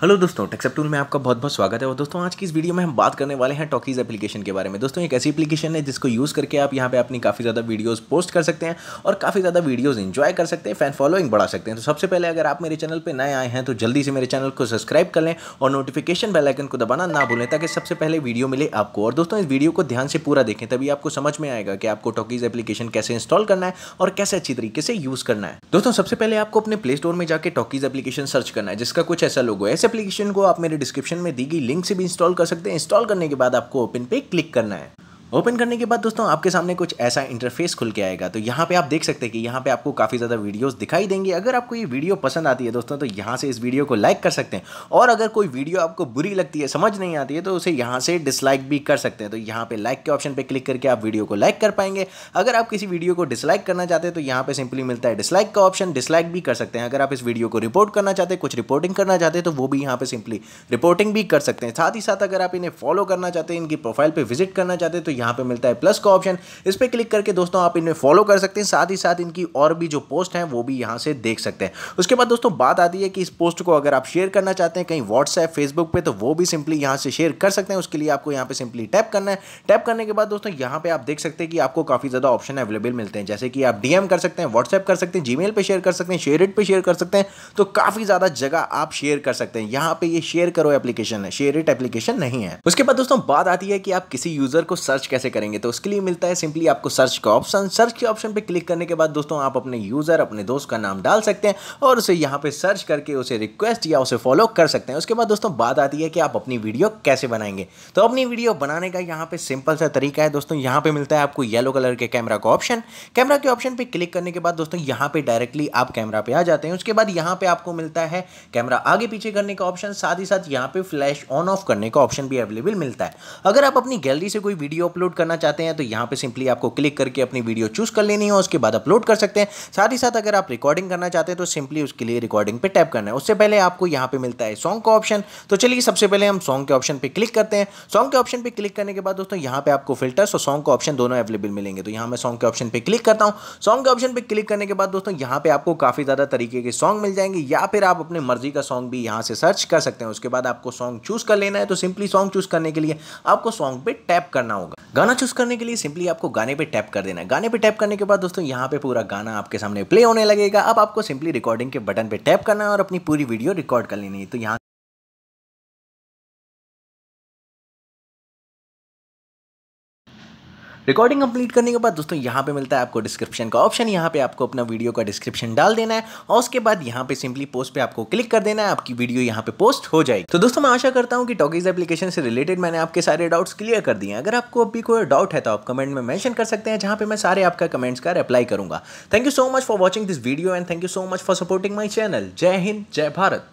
Hello दोस्तों, टैक्सअप tool में आपका बहुत बहुत स्वागत है। और दोस्तों आज की इस वीडियो में हम बात करने वाले हैं टॉकीज़ एप्लीकेशन के बारे में। दोस्तों एक ऐसी एप्लीकेशन है जिसको यूज़ करके आप यहाँ पे अपनी काफ़ी ज़्यादा वीडियोस पोस्ट कर सकते हैं और काफ़ी ज़्यादा वीडियोस एंजॉय कर सकते हैं, फैन फॉलोइंग बढ़ा सकते हैं। तो सबसे पहले अगर आप मेरे चैनल पर नए आए हैं तो जल्दी से मेरे चैनल को सब्सक्राइब कर लें और नोटिफिकेशन बेल आइकन को दबाना ना भूलें ताकि सबसे पहले वीडियो मिले आपको। और दोस्तों इस वीडियो को ध्यान से पूरा देखें, तभी आपको समझ में आएगा कि आपको टॉकीज़ एप्लीकेशन कैसे इंस्टॉल करना है और कैसे अच्छी तरीके से यूज़ करना है। दोस्तों सबसे पहले आपको अपने प्ले स्टोर में जाकर टॉकीज़ एप्लीकेशन सर्च करना है जिसका कुछ ऐसा लोगो है। एप्लीकेशन को आप मेरे डिस्क्रिप्शन में दी गई लिंक से भी इंस्टॉल कर सकते हैं। इंस्टॉल करने के बाद आपको ओपन पे क्लिक करना है। ओपन करने के बाद दोस्तों आपके सामने कुछ ऐसा इंटरफेस खुल के आएगा। तो यहाँ पे आप देख सकते हैं कि यहाँ पे आपको काफ़ी ज़्यादा वीडियोस दिखाई देंगे। अगर आपको ये वीडियो पसंद आती है दोस्तों तो यहाँ से इस वीडियो को लाइक कर सकते हैं, और अगर कोई वीडियो आपको बुरी लगती है, समझ नहीं आती है, तो उसे यहाँ से डिसलाइक भी कर सकते हैं। तो यहाँ पे लाइक के ऑप्शन पर क्लिक करके आप वीडियो को लाइक कर पाएंगे। अगर आप किसी वीडियो को डिसलाइक करना चाहते हैं तो यहाँ पर सिंपली मिलता है डिसलाइक का ऑप्शन, डिसलाइक भी कर सकते हैं। अगर आप इस वीडियो को रिपोर्ट करना चाहते हैं, कुछ रिपोर्टिंग करना चाहते हैं, तो वो भी यहाँ पर सिंपली रिपोर्टिंग भी कर सकते हैं। साथ ही साथ अगर आप इन्हें फॉलो करना चाहते हैं, इनकी प्रोफाइल पर विजिट करना चाहते हैं, तो यहाँ पे मिलता है प्लस का ऑप्शन, इस पे क्लिक करके दोस्तों आप इन्हें फॉलो कर सकते हैं। साथ ही साथ इनकी और भी जो पोस्ट हैं वो भी यहाँ से देख सकते हैं। उसके बाद दोस्तों बात आती है कि इस पोस्ट को अगर आप शेयर करना चाहते हैं कहीं व्हाट्सएप फेसबुक पे, तो वो भी सिंपली यहाँ से शेयर कर सकते हैं। उसके लिए आपको यहाँ पे सिंपली टैप करना है। टैप करने के बाद दोस्तों यहाँ पे आप देख सकते हैं कि आपको काफी ज्यादा ऑप्शन अवेलेबल मिलते हैं, जैसे कि आप डीएम कर सकते हैं, व्हाट्सएप कर सकते हैं, जीमेल पे शेयर कर सकते हैं, शेयर इट पे शेयर कर सकते हैं। तो काफी ज्यादा जगह आप शेयर कर सकते हैं। यहाँ पे ये शेयर करो एप्लीकेशन है, शेयर इट एप्लीकेशन नहीं है। उसके बाद दोस्तों बात आती है कि आप किसी यूजर को सर्च कैसे करेंगे, तो उसके लिए मिलता है सिंपली आपको सर्च का ऑप्शन। सर्च के ऑप्शन पे क्लिक करने के बाद दोस्तों आप अपने यूजर, अपने दोस्त का नाम डाल सकते हैं और उसे यहाँ पे सर्च करके उसे रिक्वेस्ट या उसे फॉलो कर सकते हैं। उसके बाद दोस्तों बात आती है कि आप अपनी वीडियो कैसे बनाएंगे। तो अपनी वीडियो बनाने का यहाँ पे सिंपल सा तरीका है दोस्तों। यहाँ पे मिलता है आपको येलो कलर के कैमरा का ऑप्शन। कैमरा के ऑप्शन पे क्लिक करने के बाद दोस्तों यहाँ पे डायरेक्टली आप कैमरा पे आ जाते हैं। उसके बाद यहाँ पे आपको मिलता है कैमरा आगे पीछे करने का ऑप्शन, साथ ही साथ यहाँ पे फ्लैश ऑन ऑफ करने का ऑप्शन भी अवेलेबल मिलता है। अगर आप अपनी गैलरी से कोई वीडियो अपलोड करना चाहते हैं तो यहाँ पे सिंपली आपको क्लिक करके अपनी वीडियो चूज कर लेनी है, उसके बाद अपलोड कर सकते हैं। साथ ही साथ अगर आप रिकॉर्डिंग करना चाहते हैं तो सिंपली उसके लिए रिकॉर्डिंग पे टैप करना है। उससे पहले आपको यहाँ पे मिलता है सॉन्ग का ऑप्शन। तो चलिए सबसे पहले हम सॉन्ग के ऑप्शन पे क्लिक करते हैं। सॉन्ग के ऑप्शन पे क्लिक करने के बाद दोस्तों यहाँ पे आपको फिल्टर्स और सॉन्ग का ऑप्शन दोनों अवेलेबल मिलेंगे। तो यहाँ मैं सॉन्ग के ऑप्शन पे क्लिक करता हूँ। सॉन्ग के ऑप्शन पे क्लिक करने के बाद दोस्तों यहाँ पे आपको काफी ज्यादा तरीके के सॉन्ग मिल जाएंगे, या फिर आप अपने मर्जी का सॉन्ग भी यहाँ से सर्च कर सकते हैं। उसके बाद आपको सॉन्ग चूज कर लेना है। तो सिंपली सॉन्ग चूज करने के लिए आपको सॉन्ग पे टैप करना होगा। गाना चूज करने के लिए सिंपली आपको गाने पे टैप कर देना है। गाने पे टैप करने के बाद दोस्तों यहाँ पे पूरा गाना आपके सामने प्ले होने लगेगा। अब आपको सिंपली रिकॉर्डिंग के बटन पे टैप करना है और अपनी पूरी वीडियो रिकॉर्ड कर लेनी है। तो यहाँ रिकॉर्डिंग कंप्लीट करने के बाद दोस्तों यहाँ पे मिलता है आपको डिस्क्रिप्शन का ऑप्शन। यहाँ पे आपको अपना वीडियो का डिस्क्रिप्शन डाल देना है और उसके बाद यहाँ पे सिंपली पोस्ट पे आपको क्लिक कर देना है। आपकी वीडियो यहाँ पे पोस्ट हो जाएगी। तो दोस्तों मैं आशा करता हूँ कि टॉकीज एप्लीकेशन से रिलेटेड मैंने आपके सारे डाउट्स क्लियर कर दिए हैं। अगर आपको अभी कोई डाउट है तो आप कमेंट में मेंशन कर सकते हैं, जहाँ पे मैं सारे आपका कमेंट्स का रिप्लाई करूंगा। Thank you so much for watching this video and thank you so much for supporting my channel. जय हिंद, जय भारत।